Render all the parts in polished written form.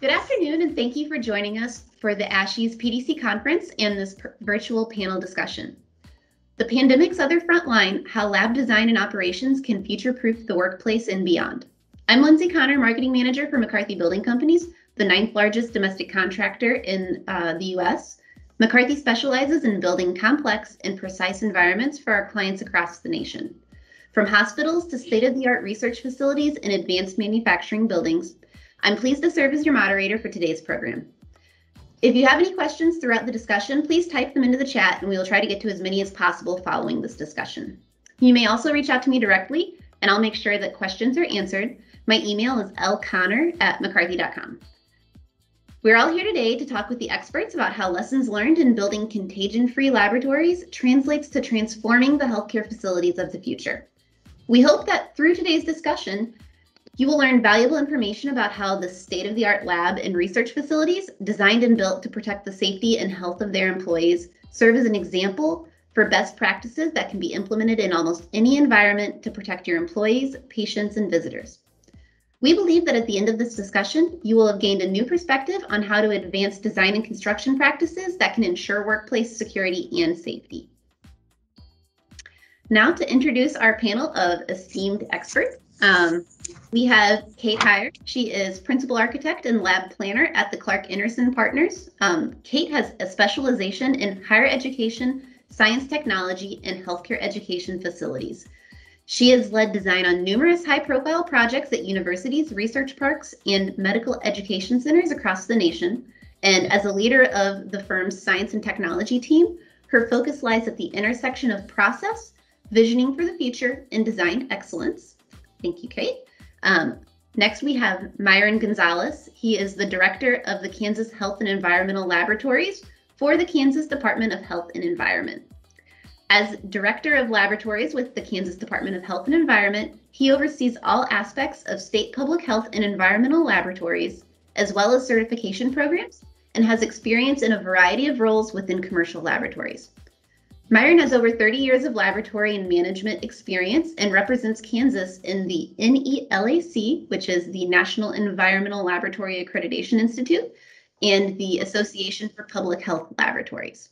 Good afternoon, and thank you for joining us for the ASHE's PDC conference and this virtual panel discussion. The pandemic's other frontline, how lab design and operations can future-proof the workplace and beyond. I'm Lindsey Conner, Marketing Manager for McCarthy Building Companies, the 9th largest domestic contractor in the U.S. McCarthy specializes in building complex and precise environments for our clients across the nation. From hospitals to state-of-the-art research facilities and advanced manufacturing buildings, I'm pleased to serve as your moderator for today's program. If you have any questions throughout the discussion, please type them into the chat and we will try to get to as many as possible following this discussion. You may also reach out to me directly and I'll make sure that questions are answered. My email is lconner@mccarthy.com. We're all here today to talk with the experts about how lessons learned in building contagion-free laboratories translates to transforming the healthcare facilities of the future. We hope that through today's discussion, you will learn valuable information about how the state-of-the-art lab and research facilities designed and built to protect the safety and health of their employees serve as an example for best practices that can be implemented in almost any environment to protect your employees, patients, and visitors. We believe that at the end of this discussion, you will have gained a new perspective on how to advance design and construction practices that can ensure workplace security and safety. Now to introduce our panel of esteemed experts. We have Kate Hier. She is Principal Architect and Lab Planner at the Clark Enersen Partners. Kate has a specialization in higher education, science technology, and healthcare education facilities. She has led design on numerous high-profile projects at universities, research parks, and medical education centers across the nation. And as a leader of the firm's science and technology team, her focus lies at the intersection of process, visioning for the future, and design excellence. Thank you, Kate. Next, we have Myron Gunsalus. He is the director of the Kansas Health and Environmental Laboratories for the Kansas Department of Health and Environment. As director of laboratories with the Kansas Department of Health and Environment, he oversees all aspects of state public health and environmental laboratories, as well as certification programs, and has experience in a variety of roles within commercial laboratories. Myron has over 30 years of laboratory and management experience and represents Kansas in the NELAC, which is the National Environmental Laboratory Accreditation Institute, and the Association for Public Health Laboratories.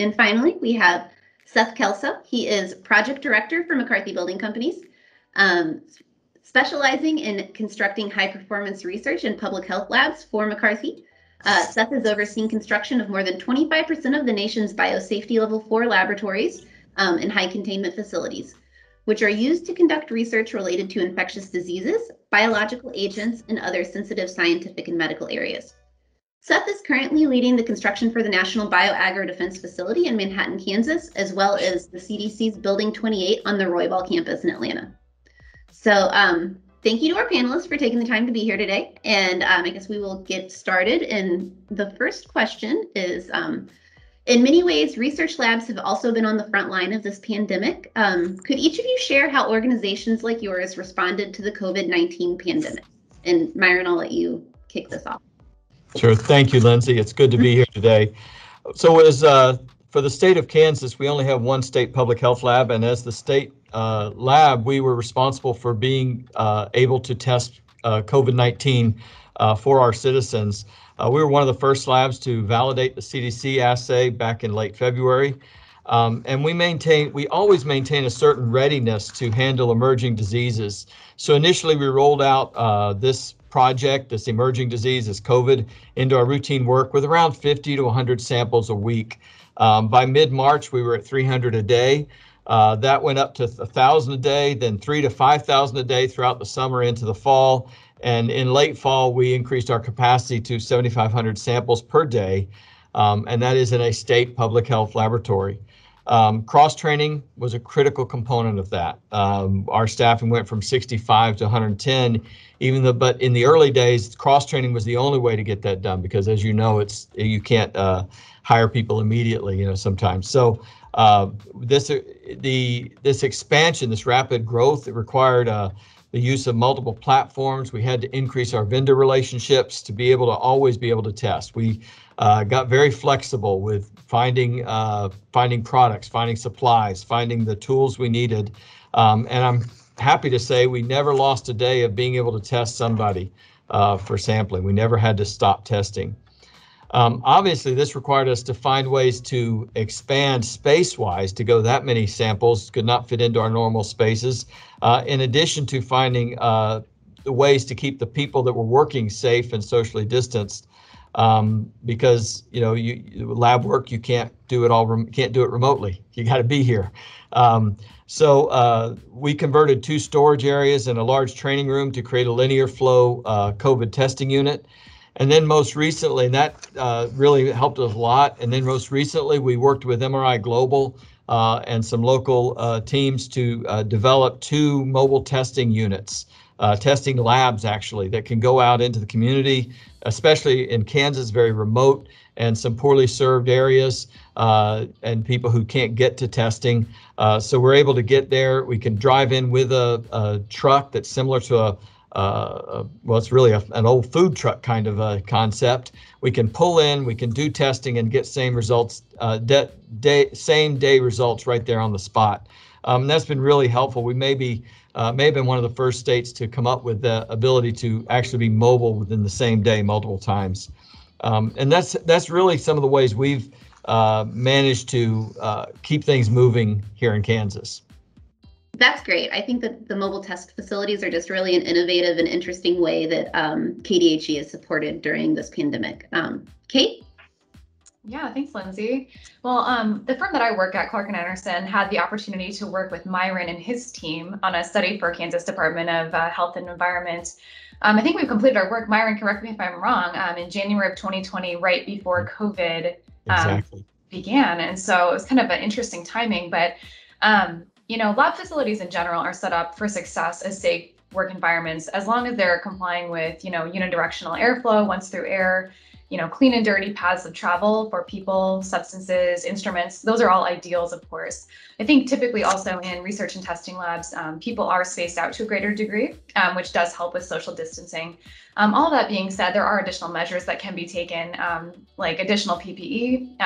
And finally, we have Seth Kelso. He is Project Director for McCarthy Building Companies, specializing in constructing high-performance research and public health labs for McCarthy. Seth has overseen construction of more than 25% of the nation's biosafety level 4 laboratories and high containment facilities, which are used to conduct research related to infectious diseases, biological agents, and other sensitive scientific and medical areas. Seth is currently leading the construction for the National Bio-Agro Defense Facility in Manhattan, Kansas, as well as the CDC's Building 28 on the Roybal Campus in Atlanta. So, thank you to our panelists for taking the time to be here today. And I guess we will get started. And the first question is, in many ways, research labs have also been on the front line of this pandemic. Could each of you share how organizations like yours responded to the COVID-19 pandemic? And Myron, I'll let you kick this off. Sure. Thank you, Lindsey. It's good to be here today. So as for the state of Kansas, we only have one state public health lab, and as the state lab, we were responsible for being able to test COVID-19 for our citizens. We were one of the first labs to validate the CDC assay back in late February. And we always maintain a certain readiness to handle emerging diseases. So initially we rolled out this emerging disease, this COVID, into our routine work with around 50 to 100 samples a week. By mid-March, we were at 300 a day. That went up to 1,000 a day, then 3,000 to 5,000 a day throughout the summer into the fall. And in late fall, we increased our capacity to 7,500 samples per day, and that is in a state public health laboratory. Cross-training was a critical component of that. Our staffing went from 65 to 110, but in the early days, cross-training was the only way to get that done because, as you know, you can't hire people immediately, sometimes. So this expansion, this rapid growth, it required the use of multiple platforms. We had to increase our vendor relationships to be able to always be able to test. We got very flexible with finding products, finding supplies, finding the tools we needed. And I'm happy to say we never lost a day of being able to test somebody. for sampling. We never had to stop testing. Obviously, this required us to find ways to expand space-wise. To go that many samples could not fit into our normal spaces, in addition to finding the ways to keep the people that were working safe and socially distanced, because, you know, lab work, you can't do it all, can't do it remotely. You got to be here. So we converted 2 storage areas and a large training room to create a linear flow COVID testing unit. And then most recently, and that really helped us a lot. And then most recently, we worked with MRI Global and some local teams to develop 2 mobile testing units, testing labs actually, that can go out into the community, especially in Kansas, very remote and some poorly served areas and people who can't get to testing. So we're able to get there. We can drive in with a truck that's similar to a well, it's really an old food truck kind of a concept. We can pull in, we can do testing and get same results, same day results right there on the spot. That's been really helpful. We may have been one of the first states to come up with the ability to actually be mobile within the same day multiple times. And that's really some of the ways we've managed to keep things moving here in Kansas. That's great. I think that the mobile test facilities are just really an innovative and interesting way that KDHE is supported during this pandemic. Kate? Yeah, thanks, Lindsay. Well, the firm that I work at, Clark & Enersen, had the opportunity to work with Myron and his team on a study for Kansas Department of Health and Environment. I think we've completed our work, Myron, correct me if I'm wrong, in January of 2020, right before COVID exactly. Began. And so it was kind of an interesting timing, but you know, lab facilities in general are set up for success as safe work environments as long as they're complying with, you know, unidirectional airflow, once through air, you know, clean and dirty paths of travel for people, substances, instruments. Those are all ideals, of course. I think typically also in research and testing labs, people are spaced out to a greater degree, which does help with social distancing. All of that being said, there are additional measures that can be taken, like additional PPE,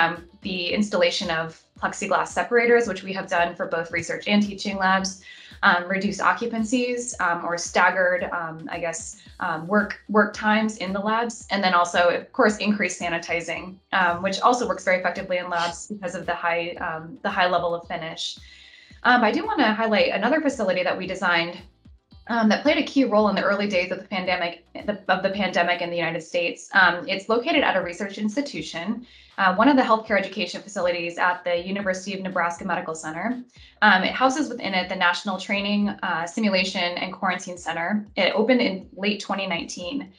the installation of plexiglass separators, which we have done for both research and teaching labs, reduced occupancies or staggered, I guess, work times in the labs, and then also, of course, increased sanitizing, which also works very effectively in labs because of the high level of finish. I do want to highlight another facility that we designed that played a key role in the early days of the pandemic in the United States. It's located at a research institution, one of the healthcare education facilities at the University of Nebraska Medical Center. It houses within it the National Training, Simulation, and Quarantine Center. It opened in late 2019.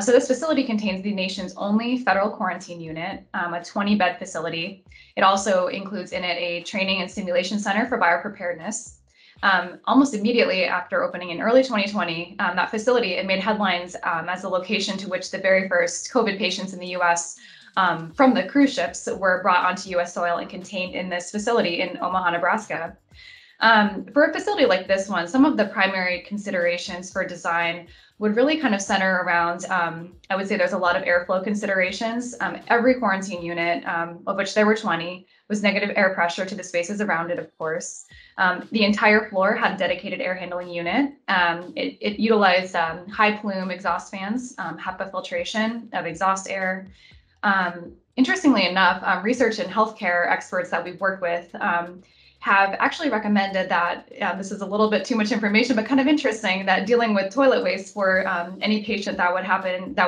So this facility contains the nation's only federal quarantine unit, a 20-bed facility. It also includes in it a training and simulation center for biopreparedness. Almost immediately after opening in early 2020, that facility, it made headlines as the location to which the very first COVID patients in the U.S. From the cruise ships were brought onto U.S. soil and contained in this facility in Omaha, Nebraska. For a facility like this one, some of the primary considerations for design would really kind of center around, I would say there's a lot of airflow considerations. Every quarantine unit, of which there were 20, was negative air pressure to the spaces around it, of course. The entire floor had a dedicated air handling unit. It utilized high plume exhaust fans, HEPA filtration of exhaust air. Interestingly enough, research and healthcare experts that we've worked with have actually recommended that, this is a little bit too much information, but kind of interesting, that dealing with toilet waste for any patient that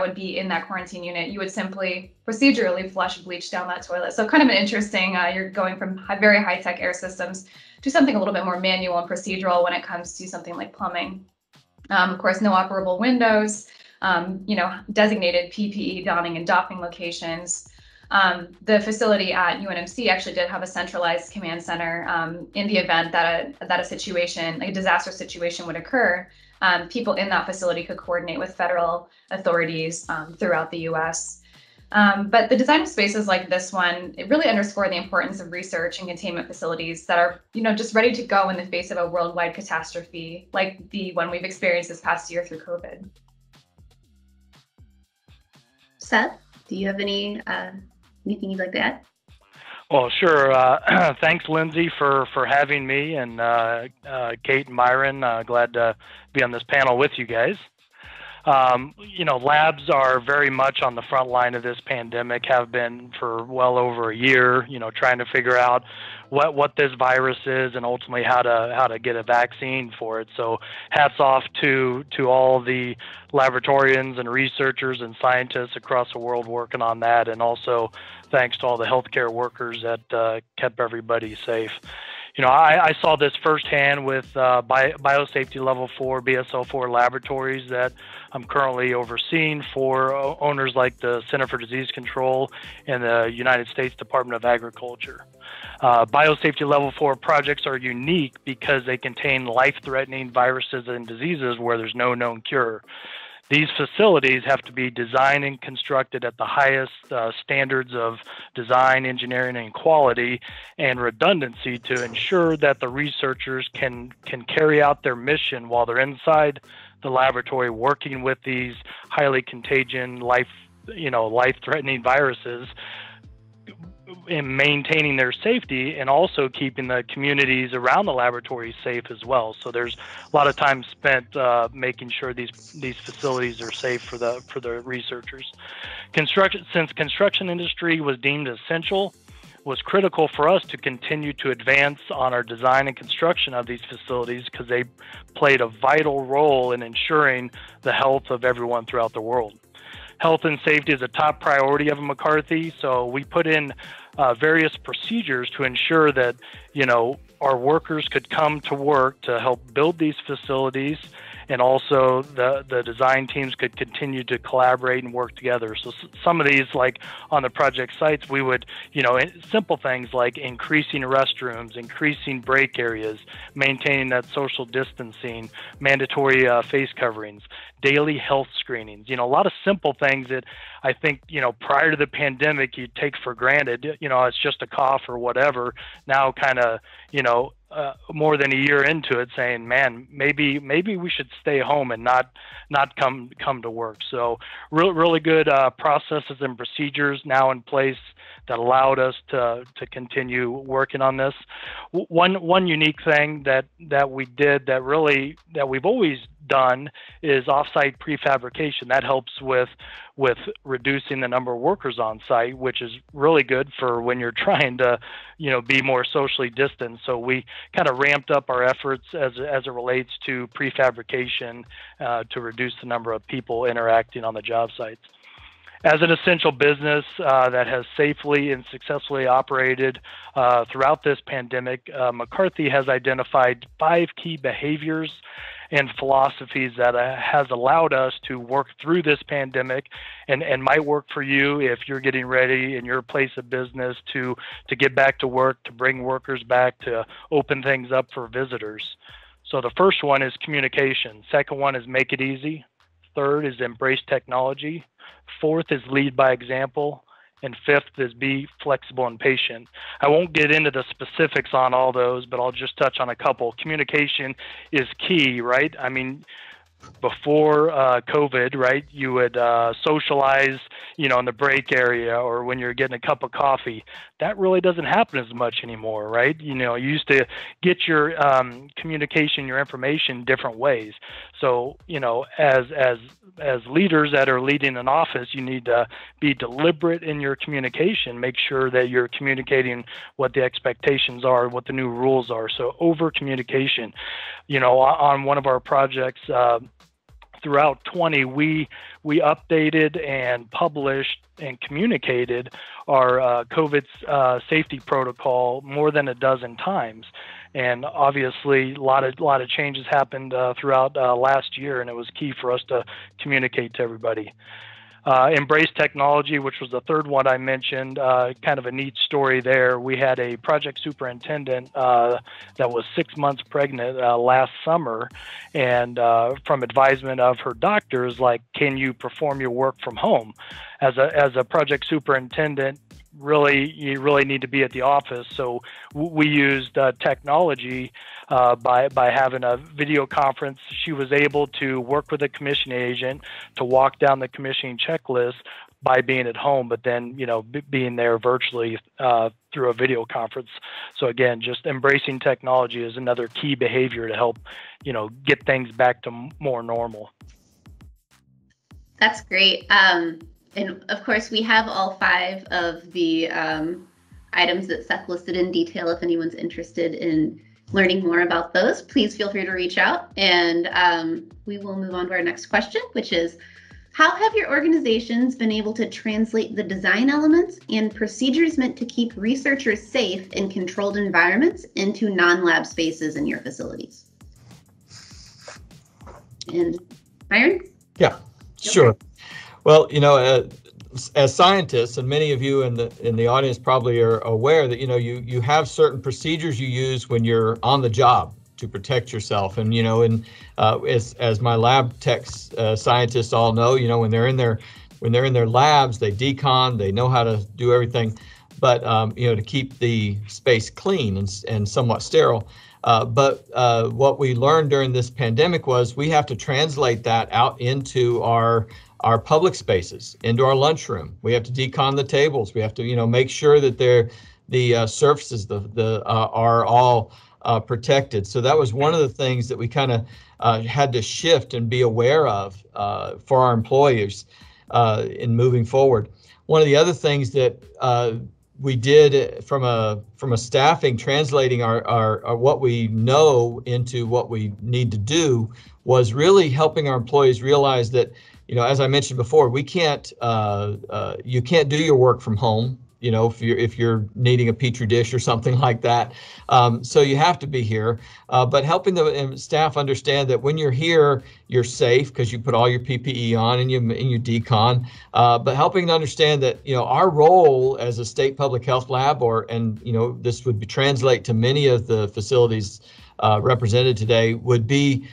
would be in that quarantine unit, you would simply procedurally flush bleach down that toilet. So kind of an interesting, you're going from very high-tech air systems to something a little bit more manual and procedural when it comes to something like plumbing. Of course, no operable windows, you know, designated PPE donning and doffing locations. The facility at UNMC actually did have a centralized command center in the event that a situation, like a disaster situation, would occur. People in that facility could coordinate with federal authorities throughout the U.S. But the design of spaces like this one, it really underscored the importance of research and containment facilities that are, you know, just ready to go in the face of a worldwide catastrophe like the one we've experienced this past year through COVID. Seth, do you have any anything you'd like to add? Well, sure. Thanks, Lindsay, for having me, and Kate and Myron. Glad to be on this panel with you guys. Labs are very much on the front line of this pandemic, have been for well over a year, trying to figure out what this virus is and ultimately how to get a vaccine for it. So hats off to all the laboratorians and researchers and scientists across the world working on that. And also thanks to all the healthcare workers that kept everybody safe. I saw this firsthand with biosafety level 4 BSL-4 laboratories that I'm currently overseeing for owners like the Center for Disease Control and the United States Department of Agriculture. Biosafety level 4 projects are unique because they contain life-threatening viruses and diseases where there's no known cure. These facilities have to be designed and constructed at the highest standards of design, engineering, and quality and redundancy to ensure that the researchers can carry out their mission while they're inside the laboratory working with these highly contagion, life-threatening viruses, in maintaining their safety and also keeping the communities around the laboratory safe as well. So there's a lot of time spent making sure these facilities are safe for the researchers. Since construction industry was deemed essential, was critical for us to continue to advance on our design and construction of these facilities because they played a vital role in ensuring the health of everyone throughout the world. Health and safety is a top priority of McCarthy, so we put in various procedures to ensure that, our workers could come to work to help build these facilities, and also the design teams could continue to collaborate and work together. So some of these, like on the project sites, we would, simple things like increasing restrooms, increasing break areas, maintaining that social distancing, mandatory face coverings, daily health screenings, a lot of simple things that I think, prior to the pandemic, you take for granted, it's just a cough or whatever. Now kind of, more than a year into it, saying, man, maybe we should stay home and not come to work. So really good processes and procedures now in place that allowed us to continue working on this. One unique thing that we did that we've always done is offsite prefabrication. That helps with reducing the number of workers on site, which is really good for when you're trying to, be more socially distant. So we kind of ramped up our efforts as it relates to prefabrication to reduce the number of people interacting on the job sites. As an essential business that has safely and successfully operated throughout this pandemic, McCarthy has identified 5 key behaviors and philosophies that has allowed us to work through this pandemic and might work for you if you're getting ready in your place of business to get back to work, to bring workers back, to open things up for visitors. So the first one is communication. Second one is make it easy. Third is embrace technology. Fourth is lead by example. And fifth is be flexible and patient. I won't get into the specifics on all those, but I'll just touch on a couple. Communication is key, right? I mean, before COVID, right, you would socialize, in the break area or when you're getting a cup of coffee. That really doesn't happen as much anymore, right? You used to get your communication, your information different ways. So, as leaders that are leading an office, you need to be deliberate in your communication, make sure that you're communicating what the expectations are, what the new rules are. So over communication, on one of our projects, throughout 2020, we updated and published and communicated our COVID safety protocol more than a dozen times. And obviously, a lot of changes happened throughout last year, and it was key for us to communicate to everybody. Embrace technology, which was the third one I mentioned, kind of a neat story there. We had a project superintendent that was 6 months pregnant last summer, and from advisement of her doctors, like, can you perform your work from home? As a project superintendent, you really need to be at the office. So we used technology by having a video conference. She was able to work with a commissioning agent to walk down the commissioning checklist by being at home, but then, being there virtually through a video conference. So again, just embracing technology is another key behavior to help, get things back to more normal. That's great. And of course, we have all 5 of the items that Seth listed in detail. If anyone's interested in learning more about those, please feel free to reach out. And we will move on to our next question, which is, how have your organizations been able to translate the design elements and procedures meant to keep researchers safe in controlled environments into non-lab spaces in your facilities? And Myron? Yeah, sure. Well, you know, as scientists, and many of you in the audience probably are aware that, you know, you have certain procedures you use when you're on the job to protect yourself. And, you know, as my lab techs, scientists all know, you know, when they're in their labs, they decon, they know how to do everything, but, you know, to keep the space clean and somewhat sterile. But what we learned during this pandemic was we have to translate that out into our public spaces, into our lunchroom. We have to decon the tables. We have to, you know, make sure that the surfaces are all protected. So that was one of the things that we kind of had to shift and be aware of for our employers in moving forward. One of the other things that we did from a staffing, translating our what we know into what we need to do, was really helping our employees realize that, you know, as I mentioned before, we can't, you can't do your work from home, you know, if you're needing a Petri dish or something like that. So you have to be here, but helping the staff understand that when you're here, you're safe because you put all your PPE on and you decon, but helping to understand that, you know, our role as a state public health lab, and you know, this would translate to many of the facilities represented today, would be,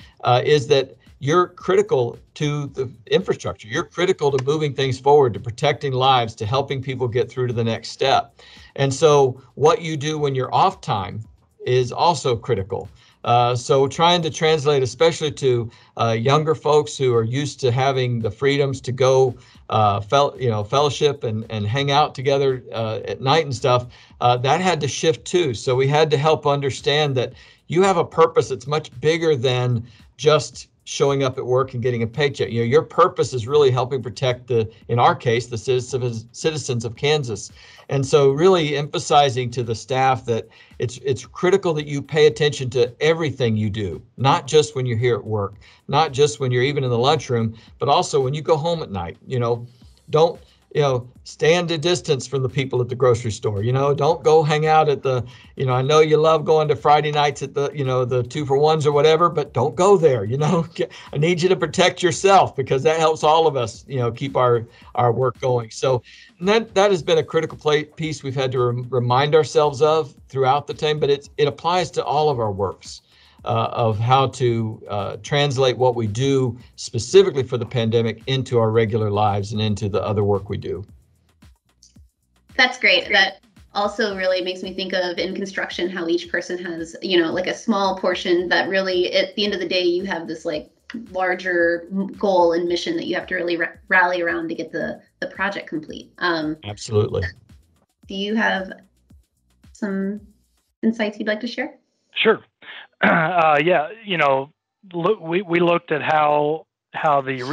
is that you're critical to the infrastructure. You're critical to moving things forward, to protecting lives, to helping people get through to the next step. And so what you do when you're off time is also critical. So trying to translate, especially to younger folks who are used to having the freedoms to go, fellowship and hang out together at night and stuff, that had to shift too. So we had to help understand that you have a purpose that's much bigger than just showing up at work and getting a paycheck. You know, your purpose is really helping protect in our case, the citizens of Kansas. And so really emphasizing to the staff that it's critical that you pay attention to everything you do, not just when you're here at work, not just when you're even in the lunchroom, but also when you go home at night. You know, don't, you know, stand a distance from the people at the grocery store. You know, don't go hang out at the, you know, I know you love going to Friday nights at the, you know, the 2-for-1s or whatever, but don't go there. You know, I need you to protect yourself, because that helps all of us, you know, keep our work going. So that has been a critical piece we've had to remind ourselves of throughout the time, but it applies to all of our works. Of how to translate what we do specifically for the pandemic into our regular lives and into the other work we do. That's great. That also really makes me think of in construction, how each person has, you know, like a small portion that really at the end of the day, you have this like larger goal and mission that you have to really rally around to get the project complete. Absolutely. Do you have some insights you'd like to share? Sure. Yeah, you know, we looked at how the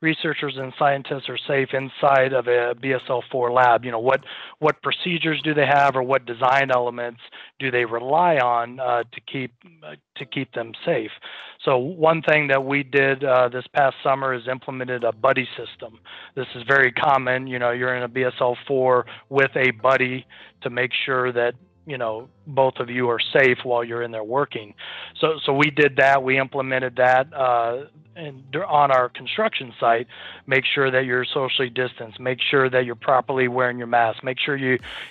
researchers and scientists are safe inside of a BSL-4 lab. You know, what procedures do they have, or what design elements do they rely on to keep them safe? So one thing that we did this past summer is implemented a buddy system. This is very common. You know, you're in a BSL-4 with a buddy to make sure that, you know, both of you are safe while you're in there working. So we did that. We implemented that on our construction site. Make sure that you're socially distanced. Make sure that you're properly wearing your mask. Make sure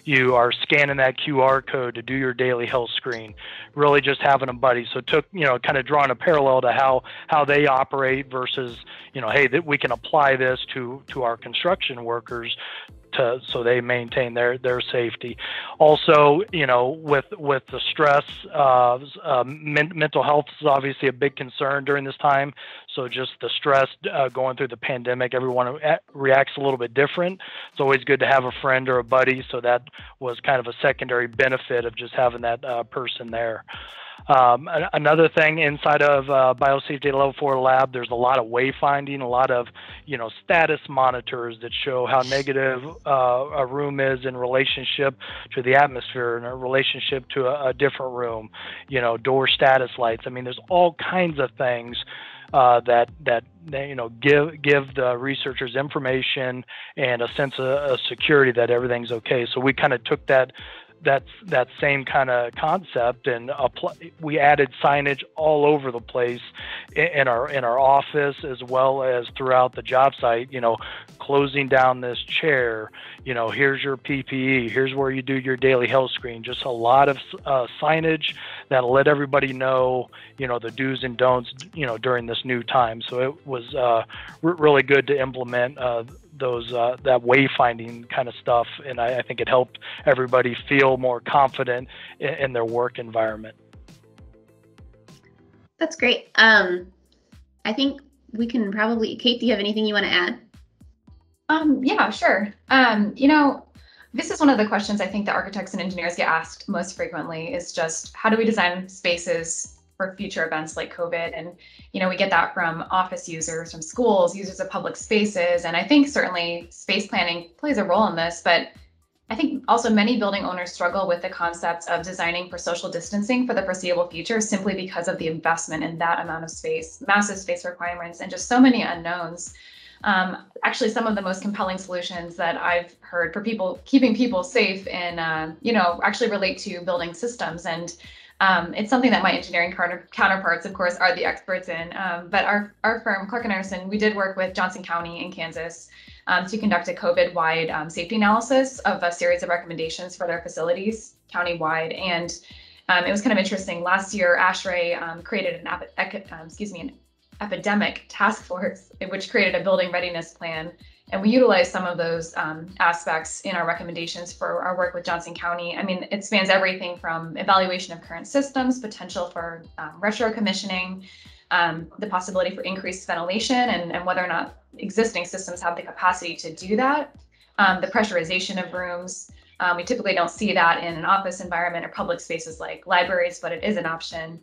you are scanning that QR code to do your daily health screen. Really just having a buddy. So took, you know, kind of drawing a parallel to how they operate versus, you know, hey, that we can apply this to our construction workers, so they maintain their safety. Also, you know, with the stress, mental health is obviously a big concern during this time. So just the stress going through the pandemic, everyone reacts a little bit different. It's always good to have a friend or a buddy. So that was kind of a secondary benefit of just having that person there. Another thing inside of biosafety level 4 lab, there's a lot of wayfinding, a lot of, status monitors that show how negative a room is in relationship to the atmosphere and a relationship to a different room, door status lights. I mean, there's all kinds of things that give the researchers information and a sense of security that everything's okay. So we kind of took that same kind of concept, and we added signage all over the place in our office as well as throughout the job site. Closing down this chair. Here's your PPE. Here's where you do your daily health screen. Just a lot of signage that let everybody know the do's and don'ts during this new time. So it was really good to implement those that wayfinding kind of stuff, and I think it helped everybody feel more confident in their work environment. That's great. I think we can probably, Kate, do you have anything you want to add? Yeah, sure. This is one of the questions I think the architects and engineers get asked most frequently, is just how do we design spaces for future events like COVID? And, we get that from office users, from schools, users of public spaces. And I think certainly space planning plays a role in this, but I think also many building owners struggle with the concept of designing for social distancing for the foreseeable future, simply because of the investment in that amount of space, massive space requirements, and just so many unknowns. Actually, some of the most compelling solutions that I've heard for people, keeping people safe and, actually relate to building systems. And it's something that my engineering counterparts, of course, are the experts in. But our firm, Clark & Enersen, we did work with Johnson County in Kansas to conduct a COVID-wide safety analysis of a series of recommendations for their facilities county-wide. And it was kind of interesting. Last year, ASHRAE created an epidemic task force, which created a building readiness plan. And we utilized some of those aspects in our recommendations for our work with Johnson County. I mean, it spans everything from evaluation of current systems, potential for retro commissioning, the possibility for increased ventilation and whether or not existing systems have the capacity to do that, the pressurization of rooms. We typically don't see that in an office environment or public spaces like libraries, but it is an option.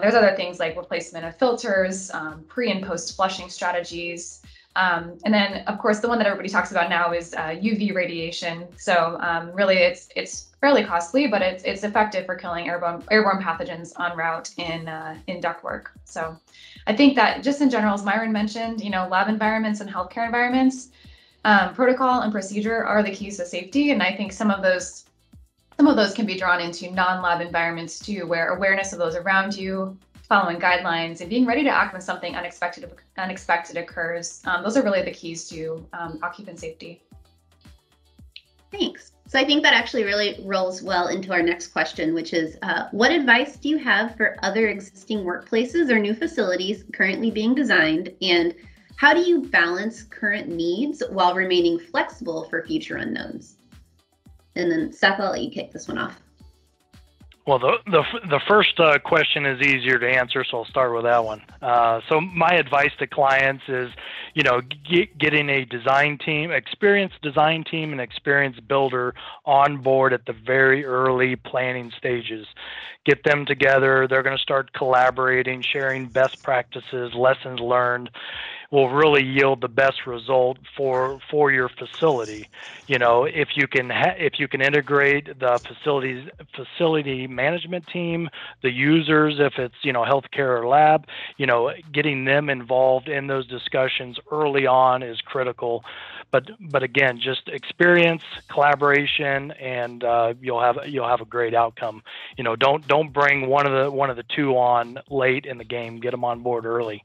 There's other things like replacement of filters, pre and post flushing strategies. And then, of course, the one that everybody talks about now is UV radiation. So really, it's fairly costly, but it's effective for killing airborne pathogens en route in ductwork. So I think that just in general, as Myron mentioned, lab environments and healthcare environments, protocol and procedure are the keys to safety. And I think some of those can be drawn into non-lab environments too, where awareness of those around you, following guidelines, and being ready to act when something unexpected occurs. Those are really the keys to occupant safety. Thanks. So I think that actually really rolls well into our next question, which is, what advice do you have for other existing workplaces or new facilities currently being designed? And how do you balance current needs while remaining flexible for future unknowns? And then Seth, I'll let you kick this one off. Well, the first question is easier to answer, so I'll start with that one. So my advice to clients is, getting a design team, experienced design team, and experienced builder on board at the very early planning stages. Get them together. They're going to start collaborating, sharing best practices, lessons learned. Will really yield the best result for your facility. If you can integrate the facility management team, the users, if it's healthcare or lab, getting them involved in those discussions early on is critical. But again, just experience, collaboration, and you'll have a great outcome. Don't bring one of the two on late in the game. Get them on board early.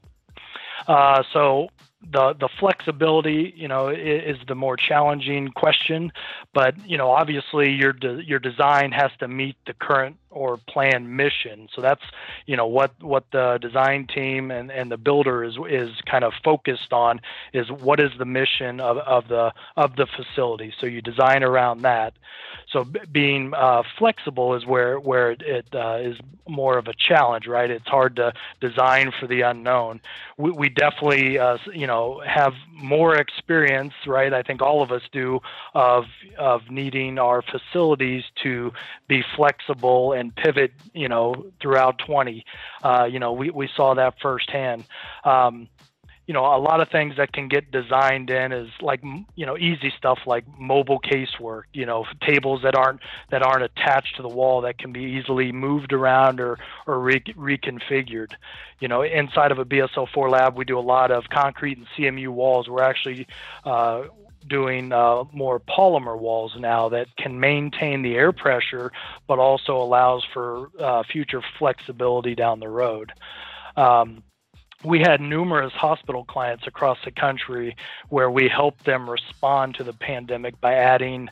So the flexibility, is the more challenging question, but, obviously your design has to meet the current or planned mission. So that's, what the design team and the builder is kind of focused on, is what is the mission of the facility. So you design around that. So being flexible is where it is more of a challenge, right? It's hard to design for the unknown. We definitely, have more experience, right? I think all of us do of needing our facilities to be flexible and pivot, throughout 20. We saw that firsthand. A lot of things that can get designed in is like, easy stuff like mobile casework, tables that aren't attached to the wall that can be easily moved around or reconfigured. Inside of a BSL-4 lab, we do a lot of concrete and CMU walls. We're actually doing more polymer walls now that can maintain the air pressure, but also allows for future flexibility down the road. We had numerous hospital clients across the country where we helped them respond to the pandemic by adding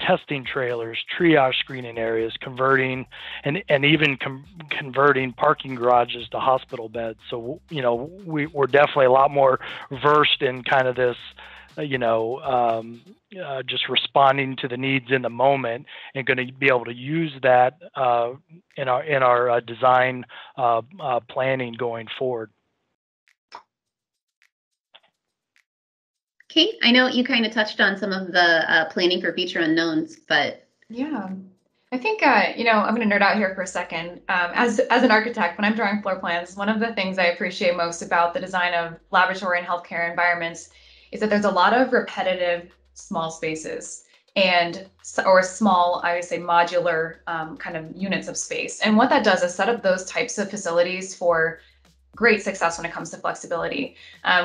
testing trailers, triage screening areas, converting and even converting parking garages to hospital beds. So, we're definitely a lot more versed in kind of this, just responding to the needs in the moment, and going to be able to use that in our design planning going forward. Kate, I know you kind of touched on some of the planning for future unknowns, but yeah, I think I'm going to nerd out here for a second. As an architect, when I'm drawing floor plans, one of the things I appreciate most about the design of laboratory and healthcare environments is that there's a lot of repetitive small spaces or modular kind of units of space. And what that does is set up those types of facilities for great success when it comes to flexibility.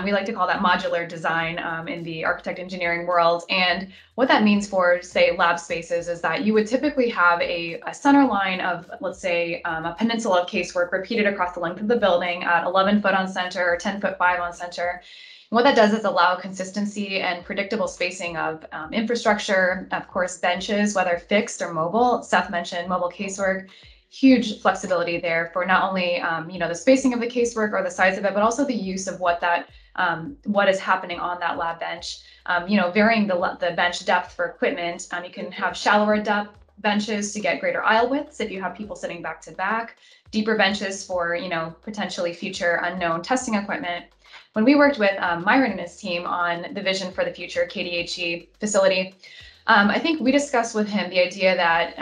We like to call that modular design in the architect engineering world. And what that means for, say, lab spaces is that you would typically have a center line of, let's say, a peninsula of casework repeated across the length of the building at 11 foot on center or 10 foot 5 on center. What that does is allow consistency and predictable spacing of infrastructure, of course, benches, whether fixed or mobile. Seth mentioned mobile casework, huge flexibility there for not only, the spacing of the casework or the size of it, but also the use of what is happening on that lab bench, varying the bench depth for equipment. You can have shallower depth benches to get greater aisle widths if you have people sitting back to back, deeper benches for, potentially future unknown testing equipment. When we worked with Myron and his team on the vision for the future KDHE facility, I think we discussed with him the idea that,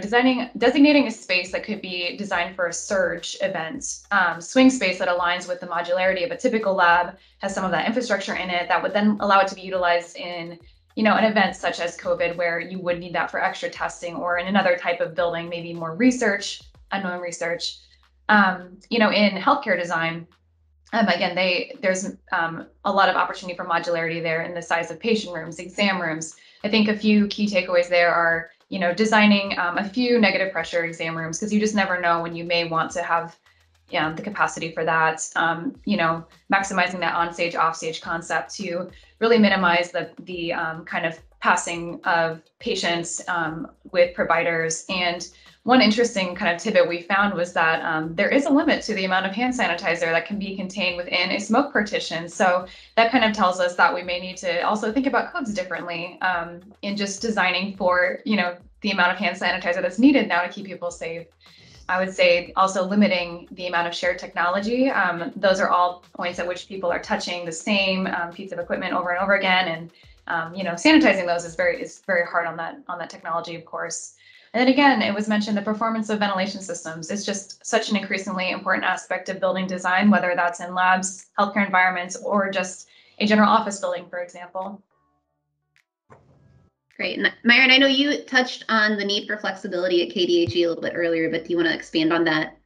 designating a space that could be designed for a surge event, swing space that aligns with the modularity of a typical lab, has some of that infrastructure in it that would then allow it to be utilized in, an event such as COVID, where you would need that for extra testing, or in another type of building, maybe more research, unknown research. In healthcare design, again, there's a lot of opportunity for modularity there in the size of patient rooms, exam rooms. I think a few key takeaways there are, designing a few negative pressure exam rooms, because you just never know when you may want to have the capacity for that, maximizing that on-stage, off-stage concept to really minimize the kind of passing of patients with providers. And one interesting kind of tidbit we found was that there is a limit to the amount of hand sanitizer that can be contained within a smoke partition. So that kind of tells us that we may need to also think about codes differently in just designing for, the amount of hand sanitizer that's needed now to keep people safe. I would say also limiting the amount of shared technology. Those are all points at which people are touching the same piece of equipment over and over again. And, sanitizing those is very hard on that technology, of course. And then again, it was mentioned the performance of ventilation systems is just such an increasingly important aspect of building design, whether that's in labs, healthcare environments, or just a general office building, for example. Great. And Myron, I know you touched on the need for flexibility at KDHE a little bit earlier, but do you want to expand on that?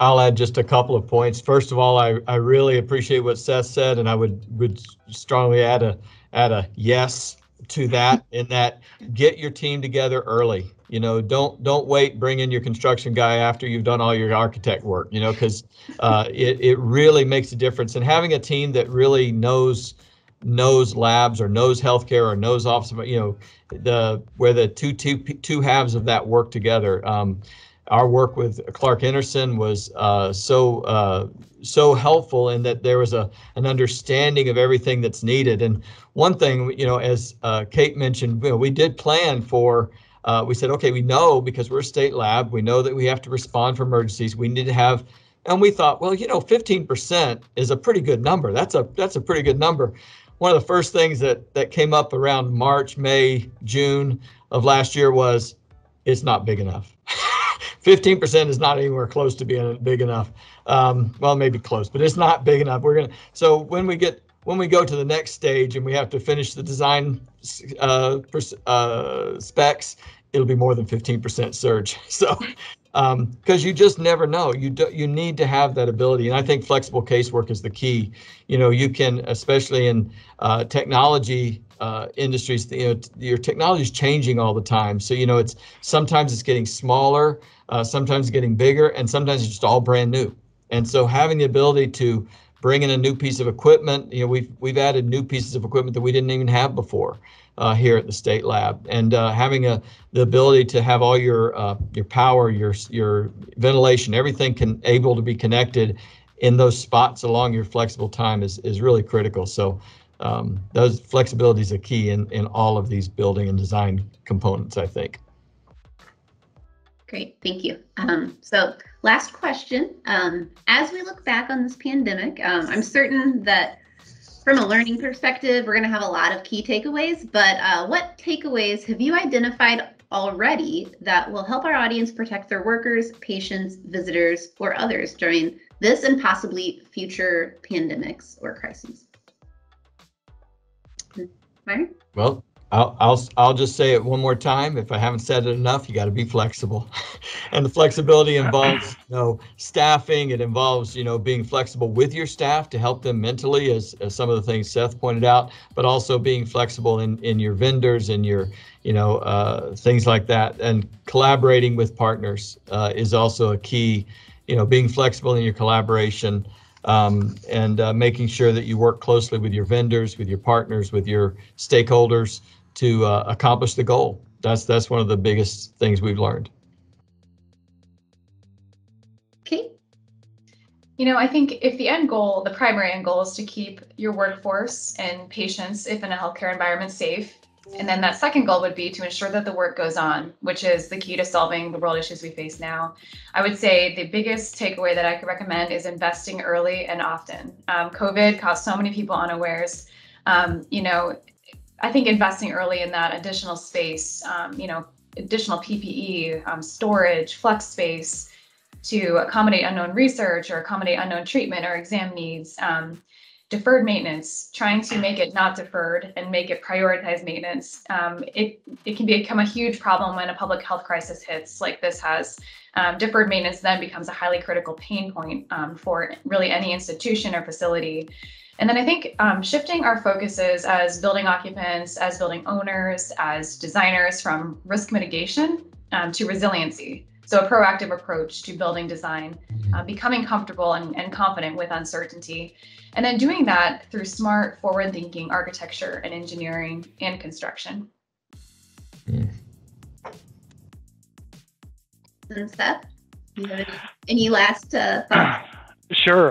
I'll add just a couple of points. First of all, I really appreciate what Seth said, and I would strongly add a yes to that, in that get your team together early. Don't wait, bring in your construction guy after you've done all your architect work, because it really makes a difference. And having a team that really knows labs, or knows healthcare, or knows office, where the two halves of that work together. Our work with Clark Enersen was so helpful in that there was an understanding of everything that's needed. And one thing, as Kate mentioned, we did plan for we said, okay, we know, because we're a state lab, we know that we have to respond for emergencies. We need to have, and we thought, well, you know, 15% is a pretty good number. That's a pretty good number. One of the first things that came up around March, May, June of last year was, it's not big enough. 15% is not anywhere close to being big enough. Well, maybe close, but it's not big enough. So when we go to the next stage and we have to finish the design specs, it'll be more than 15% surge. So, because you just never know, you need to have that ability, and I think flexible casework is the key. You know, you can, especially in technology industries, you know, your technology is changing all the time. So, you know, sometimes it's getting smaller, sometimes getting bigger, and sometimes it's just all brand new. And so having the ability to bring in a new piece of equipment, you know, we've added new pieces of equipment that we didn't even have before here at the state lab, and having the ability to have all your power, your ventilation, everything able to be connected in those spots along your flexible time is really critical. So those flexibilities are key in all of these building and design components, I think. Great, thank you. So last question, as we look back on this pandemic, I'm certain that from a learning perspective, we're gonna have a lot of key takeaways, but what takeaways have you identified already that will help our audience protect their workers, patients, visitors, or others during this and possibly future pandemics or crises? Myron? Well, I'll just say it one more time. If I haven't said it enough, you got to be flexible, and the flexibility involves, you know, staffing. It involves, you know, being flexible with your staff to help them mentally, as some of the things Seth pointed out, but also being flexible in your vendors and your, you know, things like that, and collaborating with partners is also a key. You know, being flexible in your collaboration. And making sure that you work closely with your vendors, with your partners, with your stakeholders to accomplish the goal. That's one of the biggest things we've learned. Kate? You know, I think if the end goal, the primary end goal, is to keep your workforce and patients, if in a healthcare environment, safe, and then that second goal would be to ensure that the work goes on, which is the key to solving the world issues we face now. I would say the biggest takeaway that I could recommend is investing early and often. COVID caught so many people unawares. You know, I think investing early in that additional space, you know, additional PPE, storage, flex space to accommodate unknown research or accommodate unknown treatment or exam needs. Deferred maintenance, trying to make it not deferred and make it prioritized maintenance. It can become a huge problem when a public health crisis hits like this has. Deferred maintenance then becomes a highly critical pain point for really any institution or facility. And then I think shifting our focuses as building occupants, as building owners, as designers from risk mitigation to resiliency. So a proactive approach to building design, becoming comfortable and confident with uncertainty, and then doing that through smart, forward-thinking architecture and engineering and construction. And Seth, you have any last thoughts? Sure.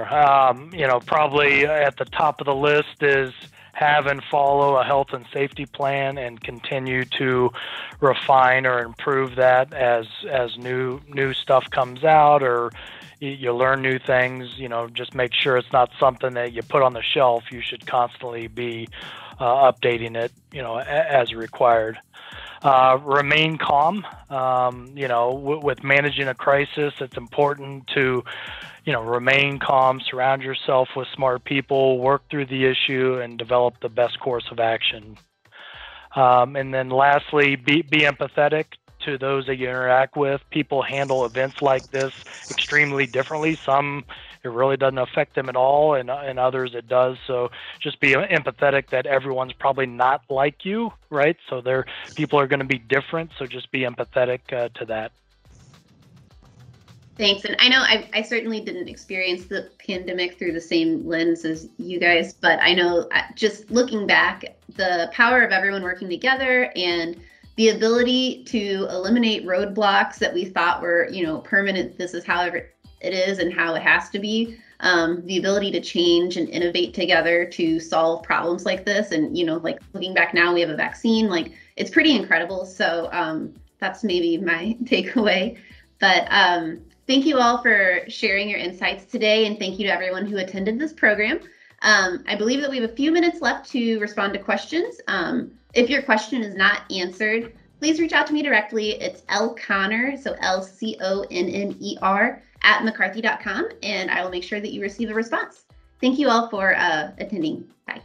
You know, probably at the top of the list is have and follow a health and safety plan, and continue to refine or improve that as new stuff comes out or you learn new things. You know, just make sure it's not something that you put on the shelf. You should constantly be updating it, you know, as required. Remain calm. You know, with managing a crisis, it's important to, you know, remain calm, surround yourself with smart people, work through the issue, and develop the best course of action. And then lastly, be empathetic to those that you interact with. People handle events like this extremely differently. Some, it really doesn't affect them at all, and others it does. So just be empathetic that everyone's probably not like you, right? So people are going to be different, so just be empathetic to that. Thanks. And I know I certainly didn't experience the pandemic through the same lens as you guys, but I know just looking back, the power of everyone working together and the ability to eliminate roadblocks that we thought were, you know, permanent, this is however it is and how it has to be, the ability to change and innovate together to solve problems like this. And, you know, like looking back now, we have a vaccine, like it's pretty incredible. So that's maybe my takeaway. But thank you all for sharing your insights today, and thank you to everyone who attended this program. I believe that we have a few minutes left to respond to questions. If your question is not answered, please reach out to me directly. It's lconner, so L-C-O-N-N-E-R, @mccarthy.com, and I will make sure that you receive a response. Thank you all for attending. Bye.